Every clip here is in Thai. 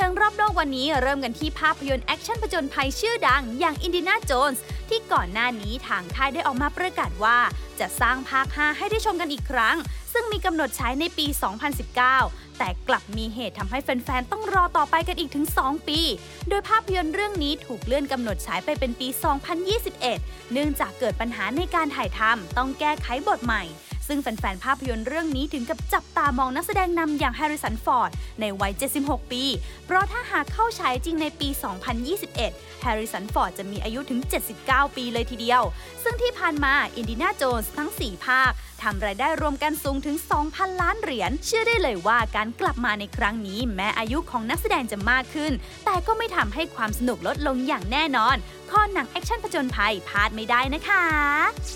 ทิงรอบโลกวันนี้เริ่มกันที่ภาพยนตร์แอคชั่นผจญภัยชื่อดังอย่าง Indiana Jones ที่ก่อนหน้านี้ทางค่ายได้ออกมาประกาศว่าจะสร้างภาค 5 ให้ได้ชมกันอีกครั้งซึ่งมีกำหนดใช้ในปี 2019 แต่กลับมีเหตุทำให้แฟนๆต้องรอต่อไปกันอีกถึง 2 ปีโดยภาพยนตร์เรื่องนี้ถูกเลื่อนกำหนดฉายไปเป็นปี 2021 เนื่องจากเกิดปัญหาในการถ่ายทำต้องแก้ไขบทใหม่ซึ่งแฟนๆภาพยนตร์เรื่องนี้ถึงกับจับตามองนักแสดงนำอย่างแฮร์ริสันฟอร์ดในวัย 76 ปีเพราะถ้าหากเข้าฉายจริงในปี 2021 แฮร์ริสันฟอร์ดจะมีอายุถึง 79 ปีเลยทีเดียวซึ่งที่ผ่านมา Indiana Jones ทั้ง 4 ภาคทำรายได้รวมกันสูงถึง 2,000 ล้านเหรียญเชื่อได้เลยว่าการกลับมาในครั้งนี้แม้อายุของนักแสดงจะมากขึ้นแต่ก็ไม่ทำให้ความสนุกลดลงอย่างแน่นอนข้อหนังแอคชั่นผจญภัยพลาดไม่ได้นะคะ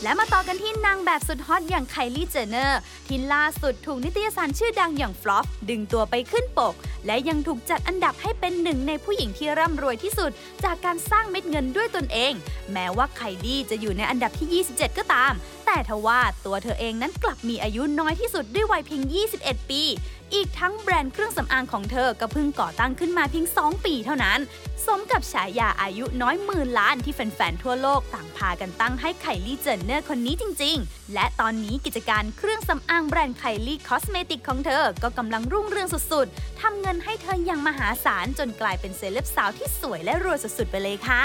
และมาต่อกันที่นางแบบสุดฮอตอย่างไคลี่เจนเนอร์ที่ล่าสุดถูกนิตยสารชื่อดังอย่าง Flop ดึงตัวไปขึ้นปกและยังถูกจัดอันดับให้เป็นหนึ่งในผู้หญิงที่ร่ำรวยที่สุดจากการสร้างเม็ดเงินด้วยตนเองแม้ว่าไคลี่จะอยู่ในอันดับที่ 27 ก็ตามแต่ทว่าตัวเธอเองนั้นกลับมีอายุน้อยที่สุดด้วยวัยเพียง 21 ปีอีกทั้งแบรนด์เครื่องสำอางของเธอก็เพิ่งก่อตั้งขึ้นมาเพียง 2 ปีเท่านั้นสมกับฉายาอายุน้อยหมื่นล้านที่แฟนๆทั่วโลกต่างพากันตั้งให้ไคลี่เจนเนอร์คนนี้จริงๆและตอนนี้กิจการเครื่องสำอางแบรนด์ไคลี่คอสเมติกของเธอก็กำลังรุ่งเรืองสุดๆทำเงินให้เธออย่างมหาศาลจนกลายเป็นเซเลบสาวที่สวยและรวยสุดๆไปเลยค่ะ